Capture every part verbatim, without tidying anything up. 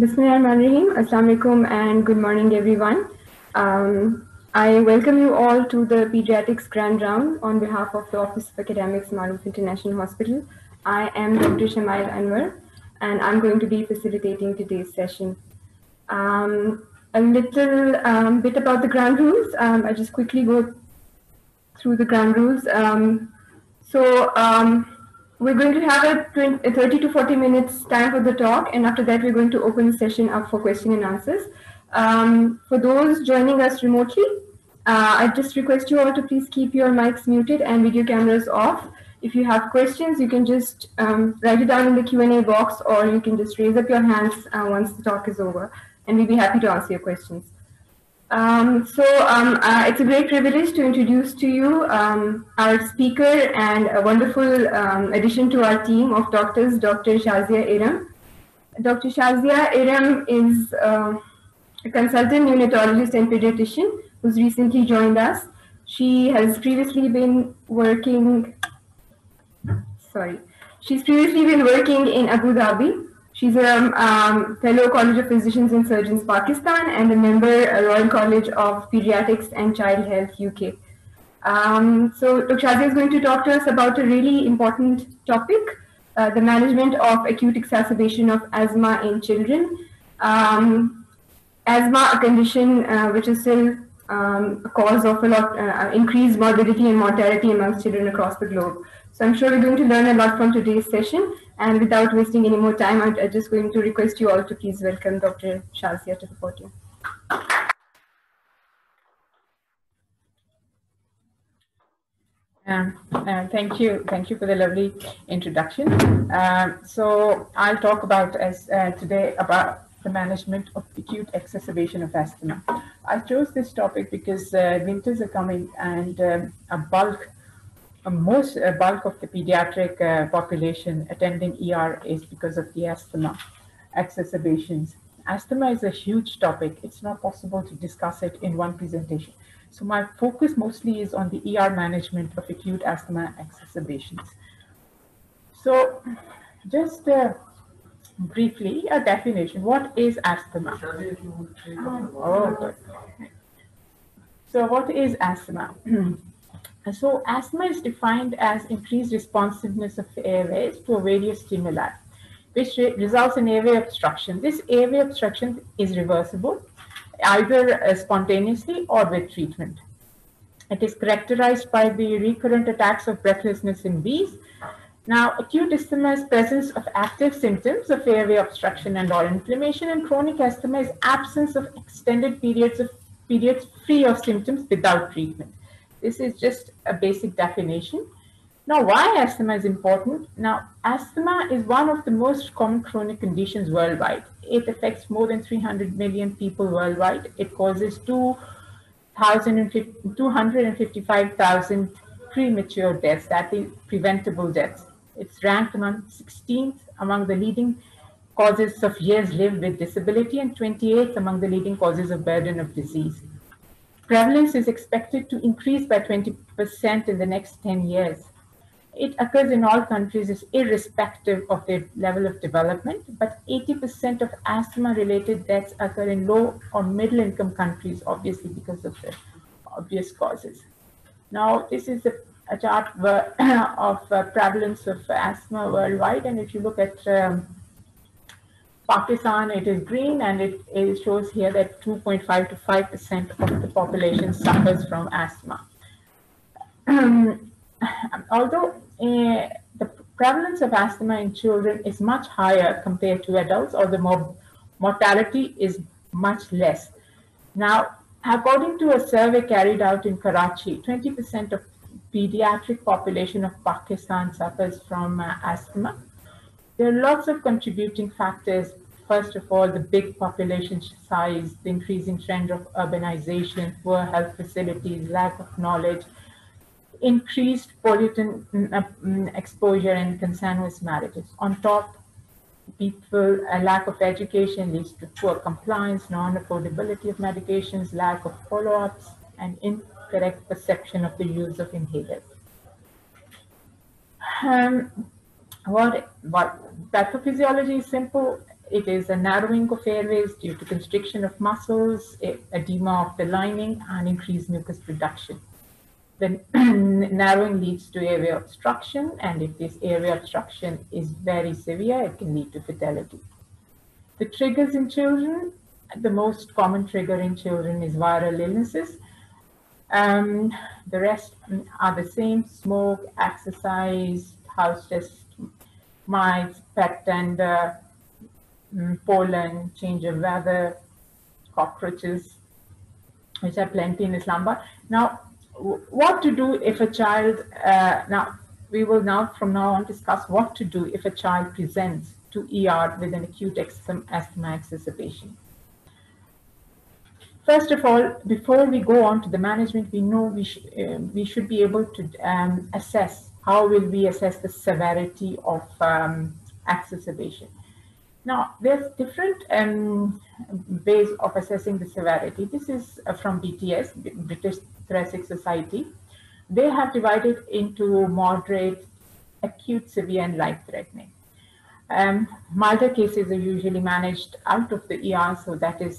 Bismillahirrahmanirrahim. Assalamu alaikum and good morning, everyone. Um, I welcome you all to the Pediatrics Grand Round on behalf of the Office of Academics, Maroof International Hospital. I am Doctor Shamail Anwar, and I'm going to be facilitating today's session. Um, a little um, bit about the ground rules. Um, I'll just quickly go through the ground rules. Um, so um, we're going to have a, a thirty to forty minutes time for the talk, and after that we're going to open the session up for question and answers. Um, for those joining us remotely, uh, I just request you all to please keep your mics muted and video cameras off. If you have questions, you can just um, write it down in the Q and A box, or you can just raise up your hands uh, once the talk is over, and we'll be happy to answer your questions. Um, so um, uh, it's a great privilege to introduce to you um, our speaker and a wonderful um, addition to our team of doctors, Doctor Shazia Iram. Doctor Shazia Iram is uh, a consultant neonatologist and pediatrician who's recently joined us. She has previously been working, sorry, she's previously been working in Abu Dhabi. She's a um, fellow College of Physicians and Surgeons Pakistan and a member uh, Royal College of Pediatrics and Child Health U K. Um, so Doctor Shazia is going to talk to us about a really important topic, uh, the management of acute exacerbation of asthma in children. Um, asthma, a condition uh, which is still um, a cause of a lot uh, increased morbidity and mortality amongst children across the globe. So I'm sure we're going to learn a lot from today's session. And without wasting any more time, I'm just going to request you all to please welcome Doctor Shazia to the podium. Um, uh, thank you. Thank you for the lovely introduction. Um, so I'll talk about as uh, today about the management of acute exacerbation of asthma. I chose this topic because uh, winters are coming, and um, a bulk Uh, most uh, bulk of the pediatric uh, population attending E R is because of the asthma exacerbations. Asthma is a huge topic. It's not possible to discuss it in one presentation. So my focus mostly is on the E R management of acute asthma exacerbations. So just uh, briefly, a definition. What is asthma? Oh, okay. So what is asthma? So asthma is defined as increased responsiveness of airways to various stimuli, which re results in airway obstruction. This airway obstruction is reversible, either uh, spontaneously or with treatment. It is characterized by the recurrent attacks of breathlessness in wheeze. Now, acute asthma is presence of active symptoms of airway obstruction and or inflammation, and chronic asthma is absence of extended periods of periods free of symptoms without treatment. This is just a basic definition. Now, why asthma is important? Now, asthma is one of the most common chronic conditions worldwide. It affects more than three hundred million people worldwide. It causes two hundred fifty-five thousand premature deaths, that is, preventable deaths. It's ranked among sixteenth among the leading causes of years lived with disability and twenty-eighth among the leading causes of burden of disease. Prevalence is expected to increase by twenty percent in the next ten years. It occurs in all countries irrespective of their level of development, but eighty percent of asthma-related deaths occur in low or middle-income countries, obviously because of the obvious causes. Now, this is a, a chart of uh, prevalence of asthma worldwide, and if you look at um, Pakistan, it is green, and it, it shows here that two point five to five percent of the population suffers from asthma. Um, although uh, the prevalence of asthma in children is much higher compared to adults, or the mor mortality is much less. Now, according to a survey carried out in Karachi, twenty percent of pediatric population of Pakistan suffers from uh, asthma. There are lots of contributing factors. First of all, the big population size, the increasing trend of urbanization, poor health facilities, lack of knowledge, increased pollutant exposure, and consanguineous marriages. On top, people, a lack of education leads to poor compliance, non-affordability of medications, lack of follow-ups, and incorrect perception of the use of inhalers. Um, What, what pathophysiology is simple. It is a narrowing of airways due to constriction of muscles, edema of the lining, and increased mucus production. The narrowing leads to airway obstruction, and if this airway obstruction is very severe, it can lead to fatality. The triggers in children, the most common trigger in children is viral illnesses. Um, the rest are the same: smoke, exercise, house dust, mites, pet dander, pollen, change of weather, cockroaches, which are plenty in Islamabad. Now, what to do if a child, uh, now we will now from now on discuss what to do if a child presents to E R with an acute asthma exacerbation. First of all, before we go on to the management, we know we, sh uh, we should be able to um, assess how will we assess the severity of um, exacerbation. Now, there's different um, ways of assessing the severity. This is uh, from B T S, British Thoracic Society. They have divided into moderate, acute, severe, and life-threatening. Um, milder cases are usually managed out of the E R, so that is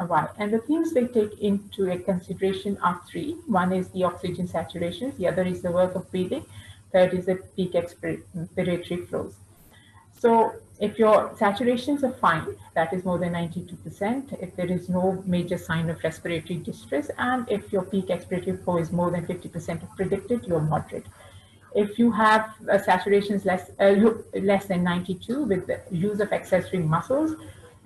a while. And the things they take into a consideration are three. One is the oxygen saturations, the other is the work of breathing, third is the peak expiratory flows. So if your saturations are fine, that is more than ninety-two percent, if there is no major sign of respiratory distress, and if your peak expiratory flow is more than fifty percent of predicted, you are moderate. If you have uh, saturations less, uh, less than ninety-two with the use of accessory muscles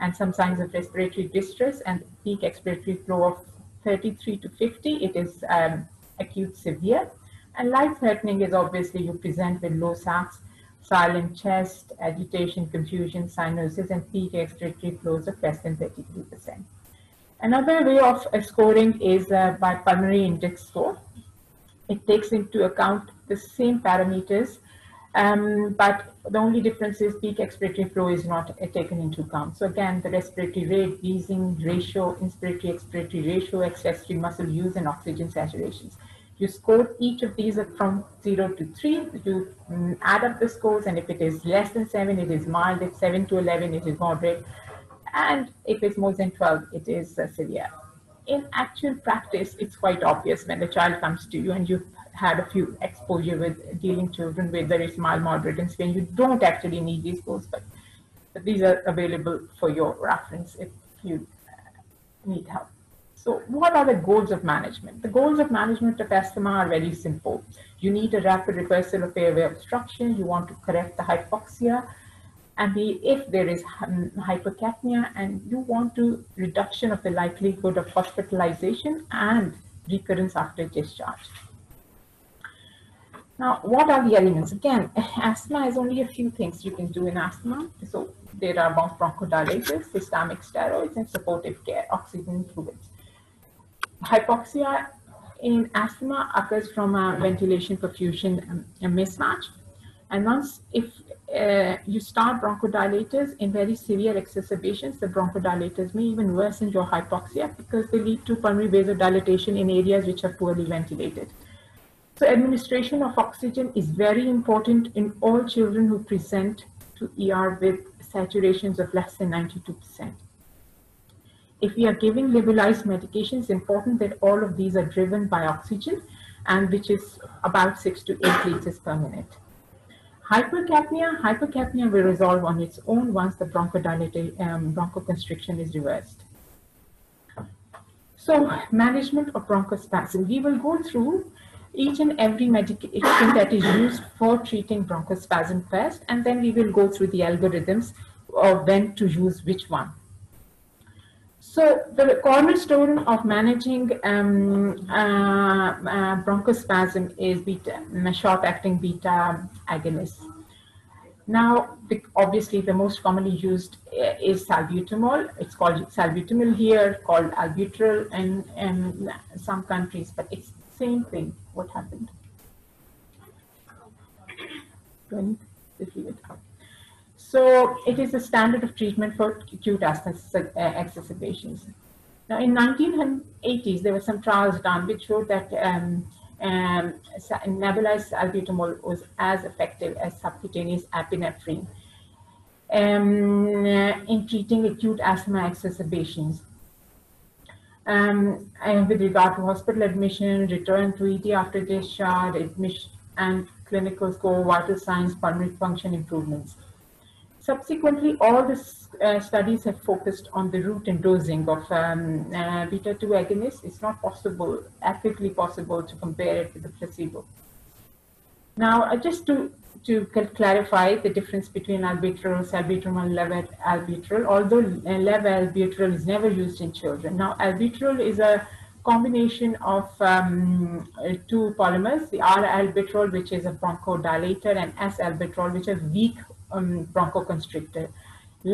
and some signs of respiratory distress and peak expiratory flow of thirty-three to fifty, it is um, acute severe. And life-threatening is obviously you present with low S A Ts, silent chest, agitation, confusion, cyanosis, and peak expiratory flows of less than thirty-three percent. Another way of scoring is uh, by pulmonary index score. It takes into account the same parameters, um, but the only difference is peak expiratory flow is not uh, taken into account. So again, the respiratory rate, wheezing ratio, inspiratory-expiratory ratio, accessory muscle use, and oxygen saturations. You score each of these from zero to three. You um, add up the scores, and if it is less than seven, it is mild. If seven to eleven, it is moderate. And if it's more than twelve, it is uh, severe. In actual practice, it's quite obvious when the child comes to you and you've had a few exposure with dealing children, whether it's mild, moderate, and severe. You don't actually need these scores, but these are available for your reference if you need help. So what are the goals of management? The goals of management of asthma are very simple. You need a rapid reversal of airway obstruction. You want to correct the hypoxia, and the, if there is um, hypercapnia, and you want to reduction of the likelihood of hospitalization and recurrence after discharge. Now, what are the elements? Again, asthma is only a few things you can do in asthma. So there are bronchodilators, systemic steroids, and supportive care, oxygen fluids. Hypoxia in asthma occurs from a ventilation perfusion um, a mismatch. And once if uh, you start bronchodilators in very severe exacerbations, the bronchodilators may even worsen your hypoxia because they lead to pulmonary vasodilatation in areas which are poorly ventilated. So administration of oxygen is very important in all children who present to E R with saturations of less than ninety-two percent. If we are giving nebulized medications, it's important that all of these are driven by oxygen, and which is about six to eight liters per minute. Hypercapnia, hypercapnia will resolve on its own once the bronchodilator, um, bronchoconstriction is reversed. So management of bronchospasm. We will go through each and every medication that is used for treating bronchospasm first, and then we will go through the algorithms of when to use which one. So the cornerstone of managing um, uh, uh, bronchospasm is beta, short-acting beta agonists. Now, the, obviously, the most commonly used is salbutamol. It's called salbutamol here, called albuterol in, in some countries, but it's the same thing. What happened? Then, just leave it out. So it is the standard of treatment for acute asthma exacerbations. Now in nineteen eighties, there were some trials done which showed that um, um, nebulized albutamol was as effective as subcutaneous epinephrine. um, in treating acute asthma exacerbations. Um, and with regard to hospital admission, return to E D after discharge, admission and clinical score, vital signs, pulmonary function improvements. Subsequently, all the uh, studies have focused on the route and dosing of um, uh, beta two agonists. It's not possible, ethically possible, to compare it with the placebo. Now, uh, just to, to clarify the difference between albuterol, salbutamol, and levoalbuterol, although uh, levoalbuterol is never used in children. Now, albuterol is a combination of um, two polymers, the R albuterol, which is a bronchodilator, and S albuterol, which is weak Um, bronchoconstrictor.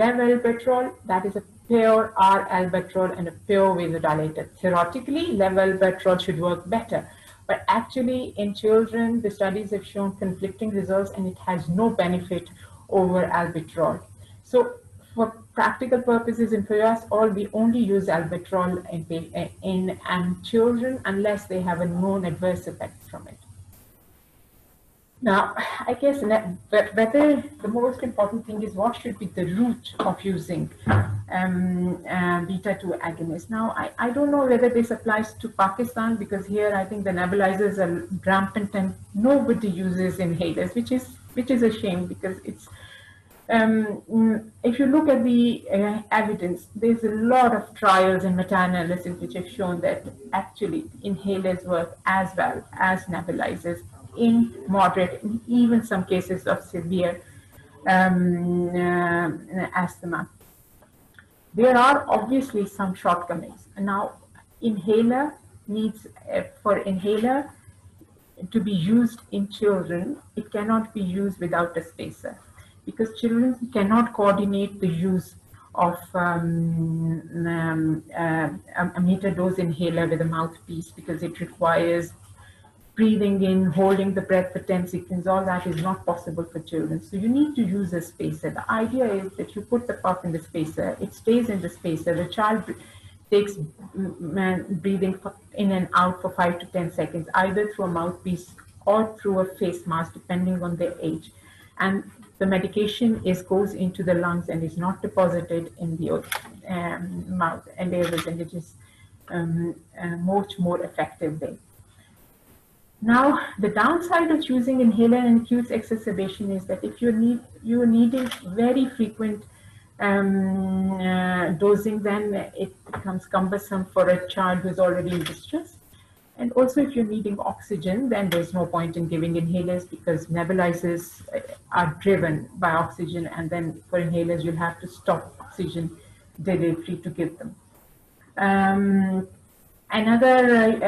Levoalbuterol, that is a pure R albuterol and a pure vasodilator. Theoretically, levoalbuterol should work better, but actually in children the studies have shown conflicting results, and it has no benefit over albuterol. So for practical purposes in P I C U, all we only use albuterol in, in, in and children unless they have a known adverse effect from it. Now, I guess whether the most important thing is what should be the route of using um, uh, beta two agonists. Now, I, I don't know whether this applies to Pakistan, because here I think the nebulizers are rampant and nobody uses inhalers, which is which is a shame, because it's um, if you look at the uh, evidence, there's a lot of trials and meta-analysis which have shown that actually inhalers work as well as nebulizers in moderate, in even some cases of severe um, uh, asthma. There are obviously some shortcomings. Now, inhaler needs, uh, for inhaler to be used in children, it cannot be used without a spacer, because children cannot coordinate the use of um, um, uh, a meter dose inhaler with a mouthpiece, because it requires breathing in, holding the breath for ten seconds, all that is not possible for children. So you need to use a spacer. The idea is that you put the puff in the spacer, it stays in the spacer, the child takes breathing in and out for five to ten seconds, either through a mouthpiece or through a face mask, depending on their age. And the medication is goes into the lungs and is not deposited in the um, mouth and airways, and it is um, uh, much more effective way. Now, the downside of using inhaler in acute exacerbation is that if you need you're needing very frequent um, uh, dosing, then it becomes cumbersome for a child who's already in distress. And also, if you're needing oxygen, then there's no point in giving inhalers, because nebulizers are driven by oxygen, and then for inhalers you'll have to stop oxygen delivery to give them. Um, Another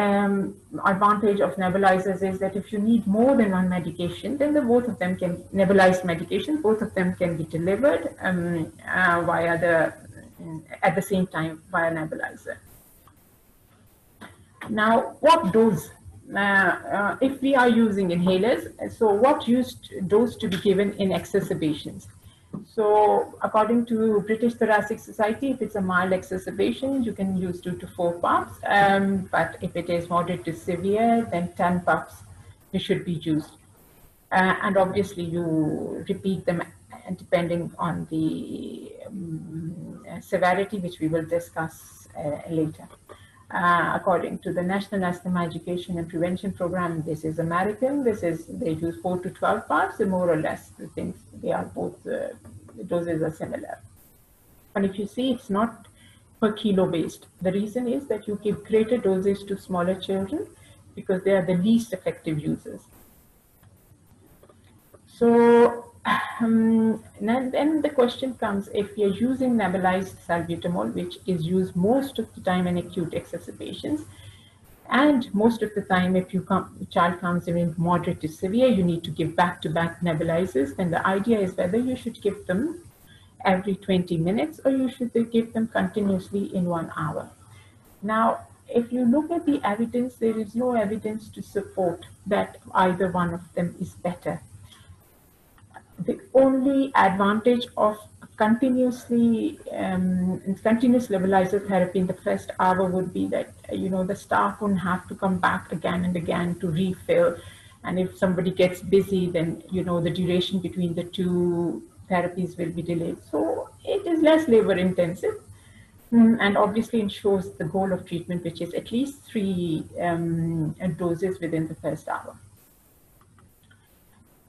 um, advantage of nebulizers is that if you need more than one medication, then the both of them can nebulized medication. Both of them can be delivered um, uh, via the at the same time via nebulizer. Now, what dose? Uh, uh, if we are using inhalers, so what used dose to be given in exacerbations? So according to British Thoracic Society, if it's a mild exacerbation, you can use two to four puffs. Um, but if it is moderate to severe, then ten puffs you should be used. Uh, and obviously you repeat them depending on the um, severity, which we will discuss uh, later. Uh, according to the National Asthma Education and Prevention Program, this is American. This is they use four to twelve parts, and more or less the things they are both uh, the doses are similar. But if you see, it's not per kilo based. The reason is that you give greater dosage to smaller children because they are the least effective users. So um, and then the question comes, if you're using nebulized salbutamol, which is used most of the time in acute exacerbations, and most of the time if you come, the child comes in moderate to severe, you need to give back-to-back nebulizers, then the idea is whether you should give them every twenty minutes or you should give them continuously in one hour. Now, if you look at the evidence, there is no evidence to support that either one of them is better. The only advantage of continuously um, continuous nebulizer therapy in the first hour would be that, you know, the staff wouldn't have to come back again and again to refill. And if somebody gets busy, then, you know, the duration between the two therapies will be delayed. So it is less labor intensive, and obviously ensures the goal of treatment, which is at least three um, doses within the first hour.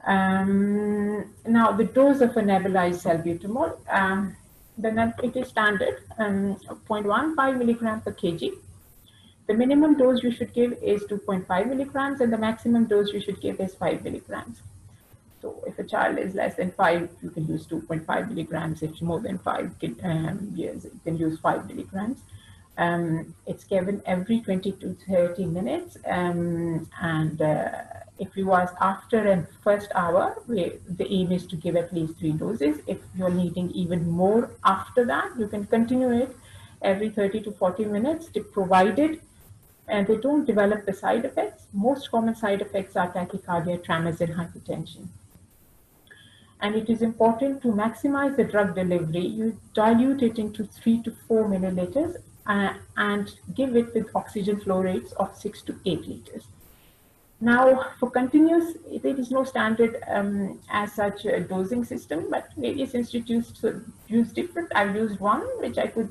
Um, now, the dose of a nebulized salbutamol, um, then it is standard, um, zero point one five milligrams per kilogram. The minimum dose you should give is two point five milligrams, and the maximum dose you should give is five milligrams. So if a child is less than five, you can use two point five milligrams. If more than five um, years, you can use five milligrams. Um, it's given every twenty to thirty minutes. Um, and uh, if you ask after and first hour, we, the aim is to give at least three doses. If you're needing even more after that, you can continue it every thirty to forty minutes, provided and they don't develop the side effects. Most common side effects are tachycardia, tremors, and hypertension. And it is important to maximize the drug delivery. You dilute it into three to four milliliters uh, and give it with oxygen flow rates of six to eight liters. Now, for continuous, there is no standard um, as such a dosing system, but various institutes use different. I've used one, which I could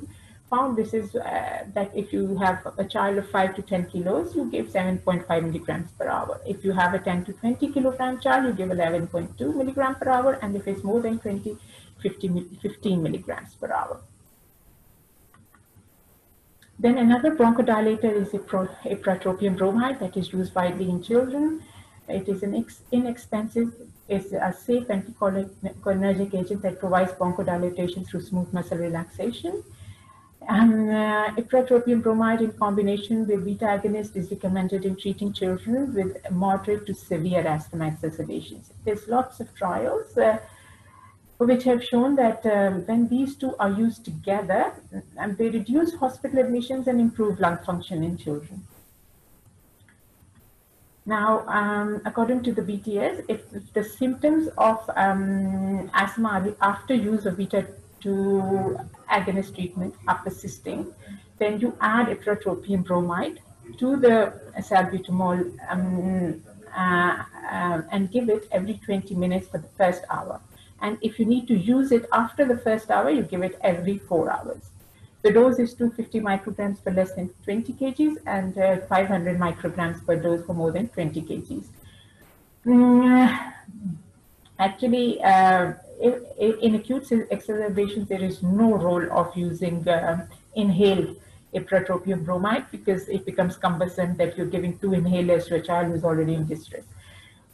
found this is uh, that if you have a child of five to ten kilos, you give seven point five milligrams per hour. If you have a ten to twenty kilogram child, you give eleven point two milligrams per hour. And if it's more than twenty, fifteen milligrams per hour. Then another bronchodilator is ipratropium bromide that is used widely in children. It is an inexpensive, it's a safe anticholinergic agent that provides bronchodilation through smooth muscle relaxation. And uh, ipratropium bromide in combination with beta agonist is recommended in treating children with moderate to severe asthma exacerbations. There's lots of trials uh, which have shown that um, when these two are used together, um, they reduce hospital admissions and improve lung function in children. Now, um, according to the B T S, if, if the symptoms of um, asthma after use of beta to agonist treatment are persisting, then you add ipratropium bromide to the salbutamol um, uh, uh, and give it every twenty minutes for the first hour. And if you need to use it after the first hour, you give it every four hours. The dose is two hundred fifty micrograms for less than twenty kilograms and uh, five hundred micrograms per dose for more than twenty kilograms. Mm, actually, uh, in acute exacerbations, there is no role of using uh, inhaled ipratropium bromide because it becomes cumbersome that you're giving two inhalers to a child who's already in distress.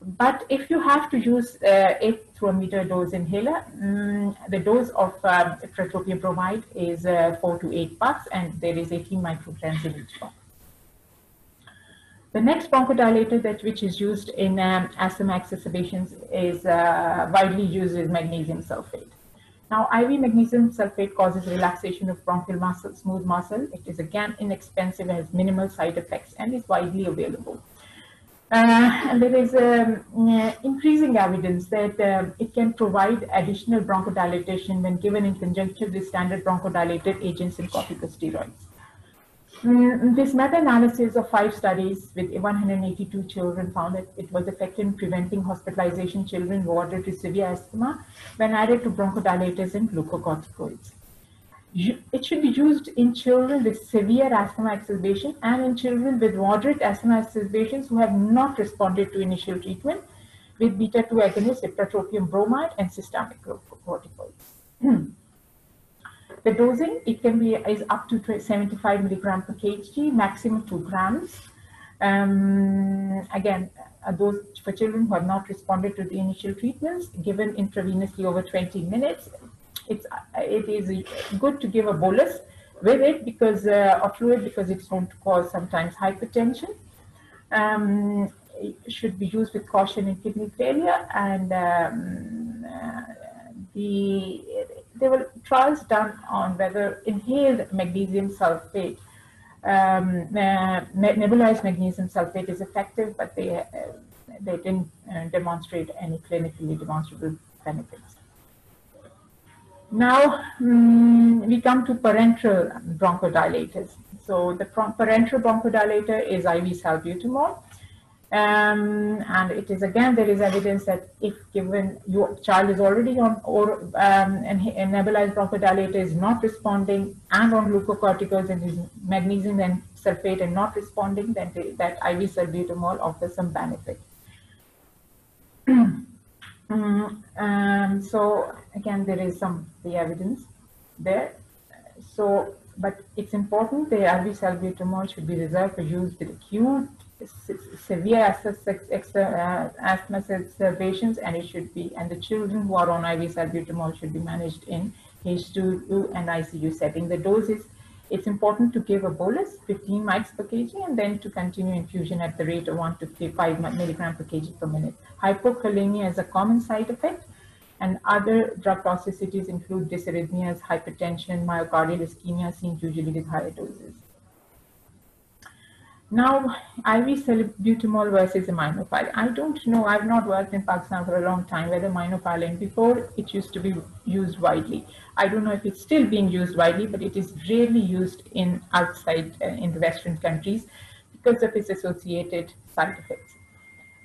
But if you have to use uh, it through a meter dose inhaler, um, the dose of um, ipratropium bromide is uh, four to eight puffs, and there is eighteen micrograms in each puff. The next bronchodilator that which is used in um, asthma exacerbations is uh, widely used is magnesium sulfate. Now, I V magnesium sulfate causes relaxation of bronchial muscle, smooth muscle. It is again inexpensive, has minimal side effects, and is widely available. Uh, and there is um, uh, increasing evidence that uh, it can provide additional bronchodilation when given in conjunction with standard bronchodilator agents and corticosteroids. Mm, this meta-analysis of five studies with one hundred eighty-two children found that it was effective in preventing hospitalization children warded to severe asthma when added to bronchodilators and glucocorticoids. It should be used in children with severe asthma exacerbation and in children with moderate asthma exacerbations who have not responded to initial treatment with beta two agonist, ipratropium bromide, and systemic glucocorticoids. Mm. The dosing, it can be is up to seventy-five milligrams per kilogram, maximum two grams. Um, again, those for children who have not responded to the initial treatments, given intravenously over twenty minutes. It's it is good to give a bolus with it because uh, of fluid because it's known to cause sometimes hypertension. Um, it should be used with caution in kidney failure, and um, uh, the. There were trials done on whether inhaled magnesium sulfate, um, uh, nebulized magnesium sulfate is effective, but they, uh, they didn't uh, demonstrate any clinically demonstrable benefits. Now, um, we come to parenteral bronchodilators. So the parenteral bronchodilator is I V salbutamol. Um, and it is again, there is evidence that if given your child is already on or um, and nebulized bronchodilator is not responding and on glucocorticoids and is magnesium and sulfate and not responding, then they, that I V salbutamol offers some benefit. um, so again, there is some the evidence there. So, but it's important the I V salbutamol should be reserved for use with acute severe asthma exacerbations, and it should be, and the children who are on I V salbutamol should be managed in H two and I C U setting. The dose is, it's important to give a bolus, fifteen microgram per kilogram, and then to continue infusion at the rate of one to five milligrams per kilogram per minute. Hypokalemia is a common side effect, and other drug toxicities include dysarrhythmias, hypertension, myocardial ischemia seen usually with higher doses. Now, I V salbutamol versus aminophile. I don't know, I've not worked in Pakistan for a long time, whether aminophile, and before it used to be used widely. I don't know if it's still being used widely, but it is rarely used in outside, uh, in the Western countries because of its associated side effects.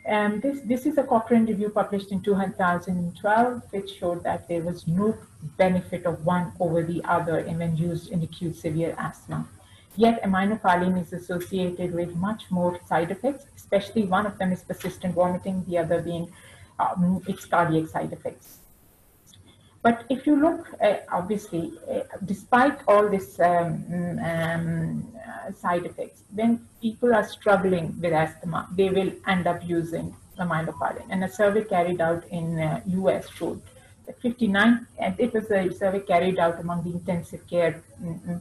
And this, this is a Cochrane review published in two thousand twelve, which showed that there was no benefit of one over the other when used in acute severe asthma. Yet aminophylline is associated with much more side effects, especially one of them is persistent vomiting, the other being um, its cardiac side effects. But if you look, uh, obviously, uh, despite all these um, um, uh, side effects, when people are struggling with asthma, they will end up using aminophylline. And a survey carried out in uh, U S showed fifty-nine, and it was a survey carried out among the intensive care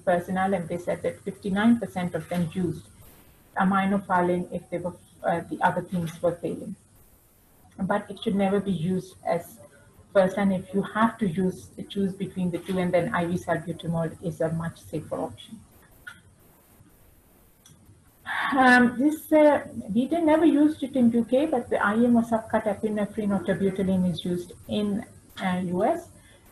personnel, and they said that fifty-nine percent of them used aminophylline if they were, uh, the other things were failing. But it should never be used as first, and if you have to use, choose between the two, and then I V salbutamol is a much safer option. Um, this uh, we did never used it in U K, but the I M or subcut epinephrine or terbutaline is used in Uh, U S.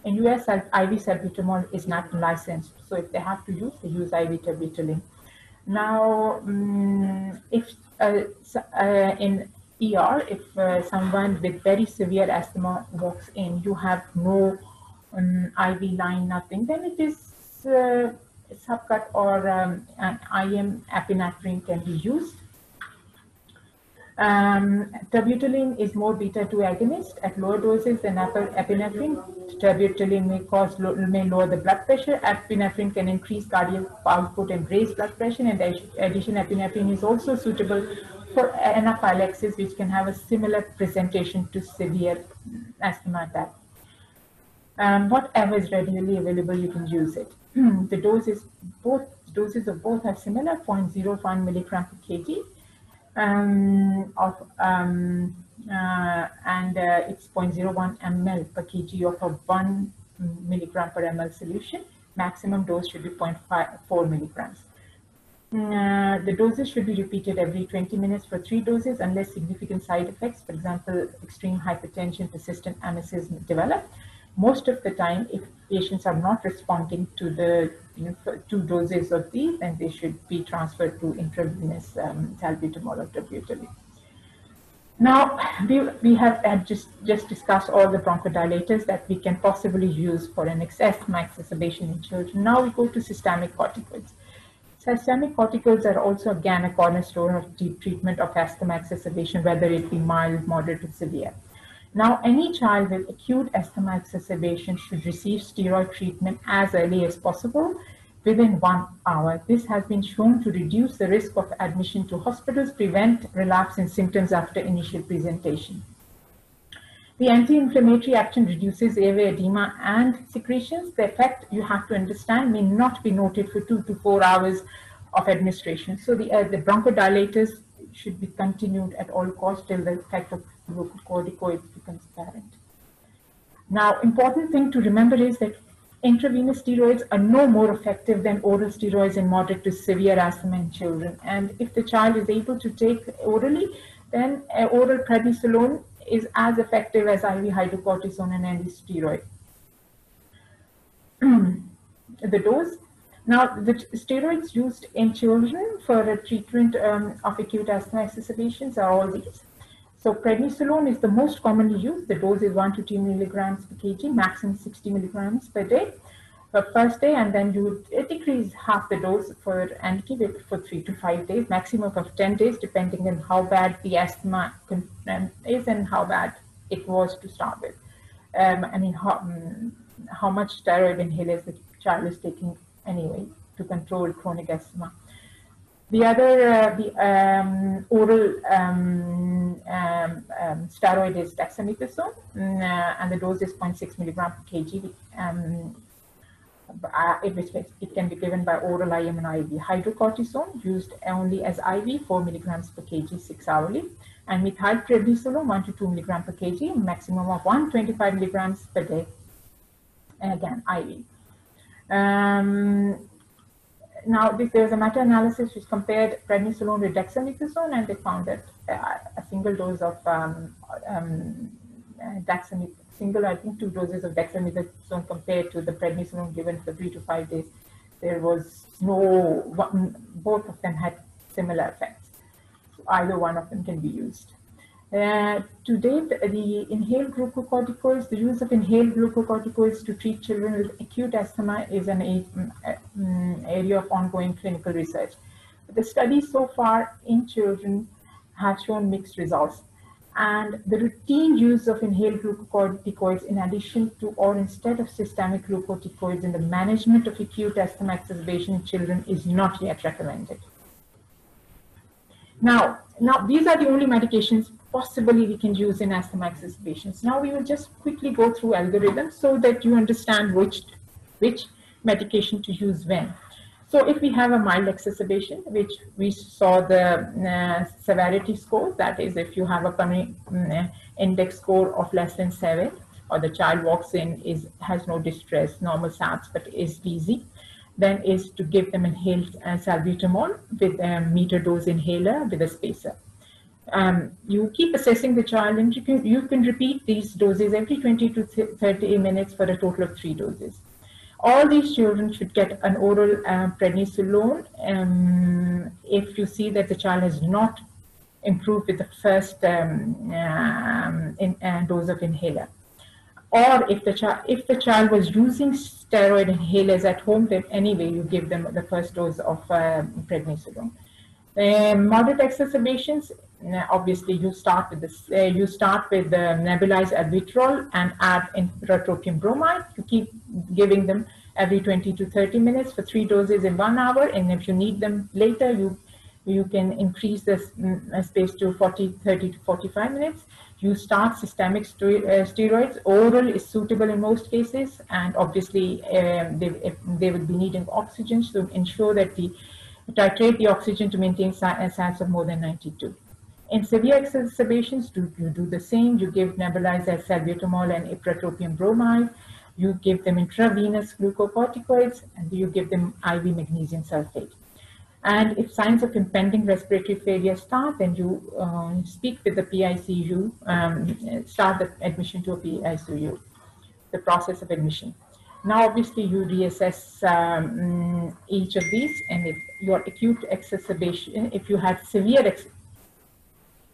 In U S, I V salbutamol is not licensed, so if they have to use, they use I V terbutaline. Now, um, if uh, uh, in E R, if uh, someone with very severe asthma walks in, you have no um, I V line, nothing, then it is uh, subcut or um, an I M epinephrine can be used. Um, terbutaline is more beta two agonist at lower doses than epinephrine. Terbutaline may cause low, may lower the blood pressure. Epinephrine can increase cardiac output and raise blood pressure. And in addition, epinephrine is also suitable for anaphylaxis, which can have a similar presentation to severe asthma attack. Um, whatever is readily available, you can use it. The doses, both doses of both are similar, zero point zero one milligram per kilogram. Um, of um, uh, and uh, it's zero point zero one milligrams per kilogram of a one milligram per ml solution. Maximum dose should be zero point five four milligrams. Uh, the doses should be repeated every twenty minutes for three doses unless significant side effects, for example, extreme hypertension, persistent emesis develop. Most of the time, if patients are not responding to the you know, two doses of these, then they should be transferred to intravenous um, salbutamol or terbutaline. Now, we, we have uh, just, just discussed all the bronchodilators that we can possibly use for an asthma exacerbation in children. Now we go to systemic corticoids. Systemic corticoids are also, again, a cornerstone of the treatment of asthma exacerbation, whether it be mild, moderate, or severe. Now, any child with acute asthma exacerbation should receive steroid treatment as early as possible within one hour. This has been shown to reduce the risk of admission to hospitals, prevent relapse in symptoms after initial presentation. The anti-inflammatory action reduces airway edema and secretions. The effect, you have to understand, may not be noted for two to four hours of administration. So the, uh, the bronchodilators should be continued at all costs till the effect of glucocorticoids becomes apparent. Now, important thing to remember is that intravenous steroids are no more effective than oral steroids in moderate to severe asthma in children. And if the child is able to take orally, then oral prednisolone is as effective as I V hydrocortisone and any steroid. The dose. Now, the steroids used in children for the treatment um, of acute asthma exacerbations are all these. So prednisolone is the most commonly used. The dose is one to two milligrams per kilogram, maximum sixty milligrams per day, for first day, and then you would decrease half the dose for antiviral for three to five days, maximum of ten days, depending on how bad the asthma is and how bad it was to start with. Um, I mean, how, um, how much steroid inhalers the child is taking anyway to control chronic asthma. The other uh, the, um, oral um, um, um, steroid is dexamethasone, and, uh, and the dose is zero point six milligrams per kilogram. Um, uh, it, it can be given by oral I M and I V. Hydrocortisone, used only as I V, four milligrams per kilogram, six hourly. And methylprednisolone, one to two milligrams per kilogram, maximum of one hundred twenty-five milligrams per day, again, I V. Um, Now, this, there was a meta-analysis which compared prednisolone with dexamethasone, and they found that uh, a single dose of um, um, dexamethasone, single, I think, two doses of dexamethasone compared to the prednisolone given for three to five days, there was no, both of them had similar effects. So either one of them can be used. Uh, to date, the inhaled glucocorticoids, the use of inhaled glucocorticoids to treat children with acute asthma is an area of ongoing clinical research. The studies so far in children have shown mixed results, and the routine use of inhaled glucocorticoids in addition to or instead of systemic glucocorticoids in the management of acute asthma exacerbation in children is not yet recommended. Now, now these are the only medications possibly we can use in asthma exacerbations. Now we will just quickly go through algorithms so that you understand which, which medication to use when. So if we have a mild exacerbation, which we saw the uh, severity score, that is if you have a pulmonary um, index score of less than seven, or the child walks in, is, has no distress, normal SAPS, but is wheezy, then is to give them inhaled uh, salbutamol with a meter dose inhaler with a spacer. Um, you keep assessing the child, and you can, you can repeat these doses every twenty to thirty minutes for a total of three doses. All these children should get an oral uh, prednisolone um, if you see that the child has not improved with the first um, um, in, uh, dose of inhaler. Or if the, chi if the child was using steroid inhalers at home, then anyway you give them the first dose of uh, prednisolone. Uh, moderate exacerbations, obviously you start with this, uh, you start with the nebulized albuterol and add intratropium bromide. You keep giving them every twenty to thirty minutes for three doses in one hour, and if you need them later, you you can increase this mm, space to forty, thirty to forty-five minutes. You start systemic steroids. Oral is suitable in most cases, and obviously um, they, if they would be needing oxygen, so ensure that the titrate the oxygen to maintain SAPS of more than ninety-two. In severe exacerbations, do, you do the same. You give nebulized salbutamol and ipratropium bromide. You give them intravenous glucocorticoids, and you give them I V magnesium sulfate. And if signs of impending respiratory failure start, then you um, speak with the P I C U, um, start the admission to a P I C U, the process of admission. Now, obviously, you reassess um, each of these, and if your acute exacerbation, if you had severe, ex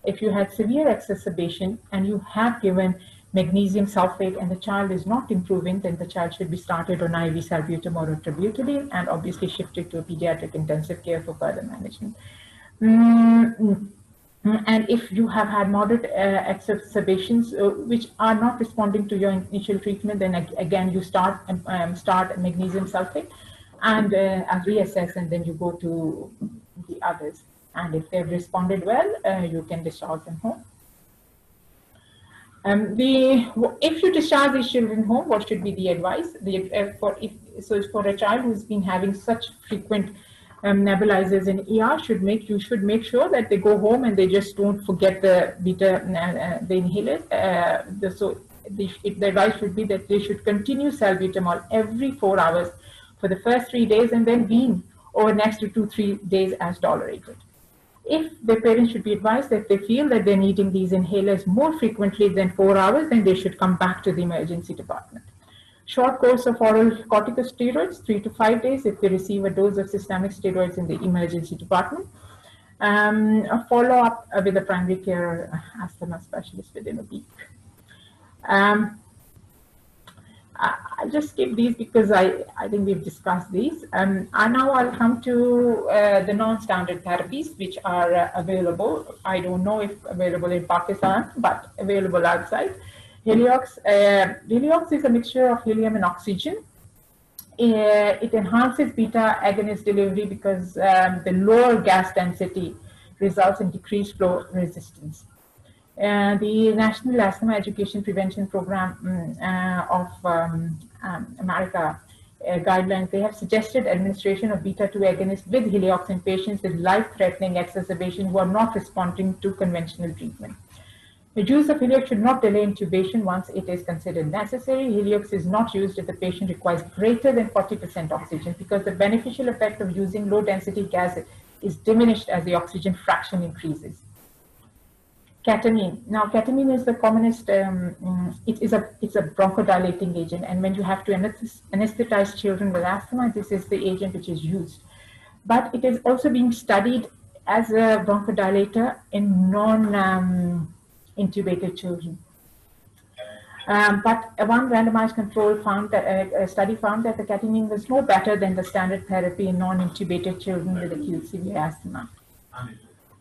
if you had severe exacerbation, and you have given magnesium sulfate, and the child is not improving, then the child should be started on I V salbutamol or terbutaline, and obviously shifted to a pediatric intensive care for further management. Mm-hmm. And if you have had moderate uh, exacerbations uh, which are not responding to your initial treatment, then ag again you start um, start magnesium sulfate and uh, reassess, and then you go to the others. And if they've responded well, uh, you can discharge them home. Um, the if you discharge these children home, what should be the advice? The uh, for if so for a child who's been having such frequent Um, nebulizers in E R, should make you should make sure that they go home and they just don't forget the beta uh, the inhalers. Uh, the, so the, the advice would be that they should continue salbutamol every four hours for the first three days and then wean over next to two three days as tolerated. If the parents should be advised that they feel that they're needing these inhalers more frequently than four hours, then they should come back to the emergency department. Short course of oral corticosteroids, three to five days if they receive a dose of systemic steroids in the emergency department. Um, a follow-up with a primary care asthma specialist within a week. Um, I'll just skip these because I, I think we've discussed these. Um, and now I'll come to uh, the non-standard therapies which are uh, available. I don't know if available in Pakistan, but available outside. Heliox, uh, Heliox is a mixture of helium and oxygen. Uh, it enhances beta agonist delivery because um, the lower gas density results in decreased flow resistance. Uh, the National Asthma Education Prevention Program uh, of um, um, America uh, guidelines, they have suggested administration of beta two agonists with Heliox in patients with life-threatening exacerbation who are not responding to conventional treatment. The use of Heliox should not delay intubation once it is considered necessary. Heliox is not used if the patient requires greater than forty percent oxygen because the beneficial effect of using low-density gas is diminished as the oxygen fraction increases. Ketamine. Now, ketamine is the commonest, um, it is a, it's a bronchodilating agent, and when you have to anesthetize children with asthma, this is the agent which is used. But it is also being studied as a bronchodilator in non- um, intubated children. Um, but one randomized control found that, uh, a study found that the ketamine was no better than the standard therapy in non-intubated children with acute severe asthma.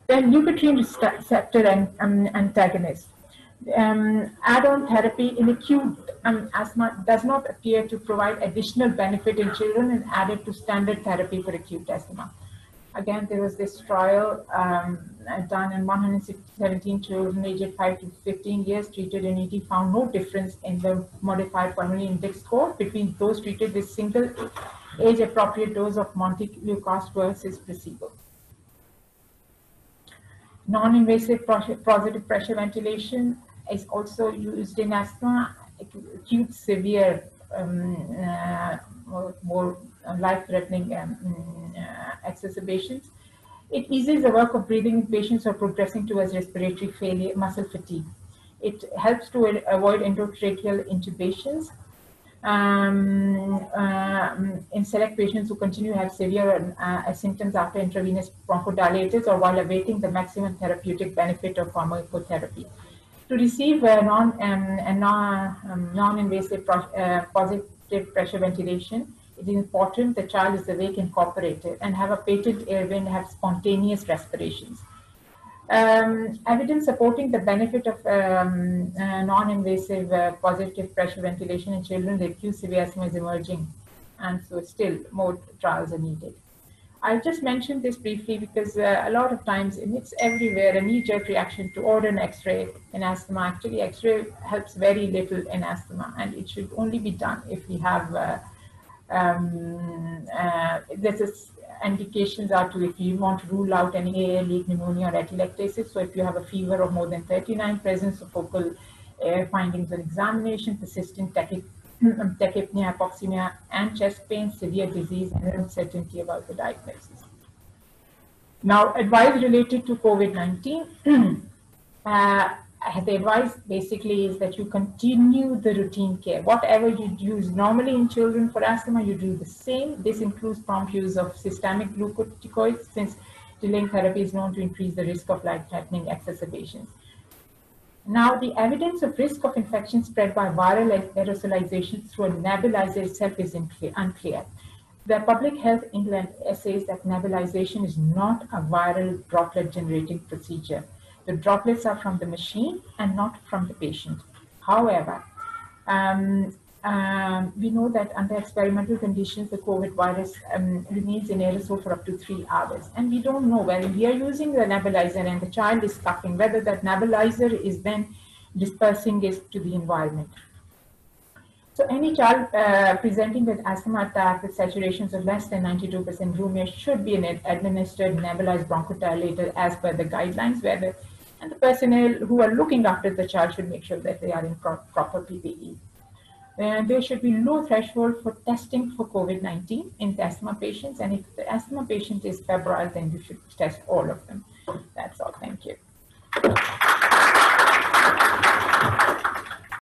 Then leukotriene receptor and, um, antagonist. Um, add-on therapy in acute um, asthma does not appear to provide additional benefit in children and added to standard therapy for acute asthma. Again, there was this trial um, done in one hundred seventeen children aged five to fifteen years treated in E D found no difference in the modified pulmonary index score between those treated with single age-appropriate dose of montelukast versus placebo. Non-invasive positive pressure ventilation is also used in asthma, acute, severe, um, uh, more, more life-threatening um, uh, exacerbations. It eases the work of breathing in patients who are progressing towards respiratory failure, muscle fatigue. It helps to avoid endotracheal intubations. Um, uh, in select patients who continue to have severe uh, symptoms after intravenous bronchodilators or while awaiting the maximum therapeutic benefit of pharmacotherapy. To receive a non, um, a non, um, non-invasive pro uh, positive pressure ventilation, it is important the child is awake and cooperative and have a patent airway and have spontaneous respirations. Um, evidence supporting the benefit of um, uh, non-invasive uh, positive pressure ventilation in children with acute severe asthma is emerging, and so still more trials are needed. I just mentioned this briefly because uh, a lot of times, and it's everywhere, a knee-jerk reaction to order an X-ray in asthma. Actually, X-ray helps very little in asthma, and it should only be done if we have uh, um, uh, this is, indications are to if you want to rule out any air leak, pneumonia, or atelectasis. So if you have a fever of more than thirty-nine, presence of focal air findings on examination, persistent tachy tachypnea, hypoxemia, and chest pain, severe disease, and uncertainty about the diagnosis. Now, advice related to COVID nineteen. uh, the advice basically is that you continue the routine care. Whatever you use normally in children for asthma, you do the same. This includes prompt use of systemic glucocorticoids since delaying therapy is known to increase the risk of life-threatening exacerbations. Now, the evidence of risk of infection spread by viral aerosolization through a nebulizer itself is unclear. The Public Health England says that nebulization is not a viral droplet-generating procedure. The droplets are from the machine and not from the patient. However, um, um, we know that under experimental conditions, the COVID virus um, remains in aerosol for up to three hours. And we don't know whether we are using the nebulizer and the child is coughing, whether that nebulizer is then dispersing it to the environment. So any child uh, presenting with asthma attack with saturations of less than ninety-two percent room air should be administered nebulized bronchodilator as per the guidelines, where the and the personnel who are looking after the child should make sure that they are in pro proper P P E. Uh, there should be low threshold for testing for COVID nineteen in asthma patients, and if the asthma patient is febrile, then you should test all of them.